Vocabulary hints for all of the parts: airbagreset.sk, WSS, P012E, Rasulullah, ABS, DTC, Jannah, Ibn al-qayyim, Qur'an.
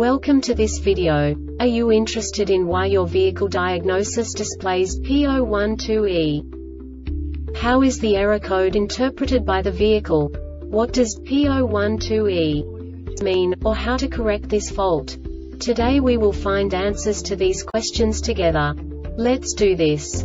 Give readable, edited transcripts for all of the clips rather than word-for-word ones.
Welcome to this video. Are you interested in why your vehicle diagnosis displays P012E? How is the error code interpreted by the vehicle? What does P012E mean, or how to correct this fault? Today we will find answers to these questions together. Let's do this.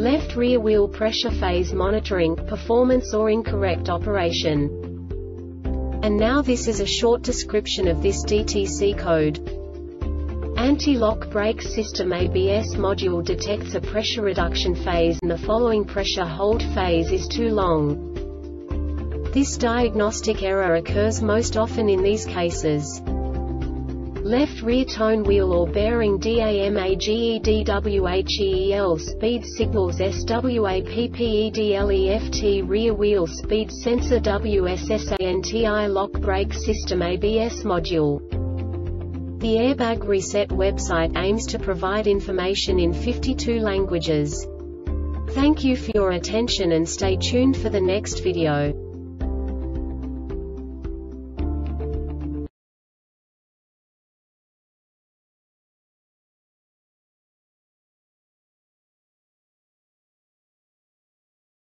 left rear wheel pressure phase monitoring, performance or incorrect operation. And now this is a short description of this DTC code. Anti-lock brake system ABS module detects a pressure reduction phase and the following pressure hold phase is too long. This diagnostic error occurs most often in these cases. Left rear tone wheel or bearing DAMAGEDWHEEL speed signals SWAPPEDLEFT rear wheel speed sensor WSS anti lock brake system ABS module. The Airbag Reset website aims to provide information in 52 languages. Thank you for your attention and stay tuned for the next video.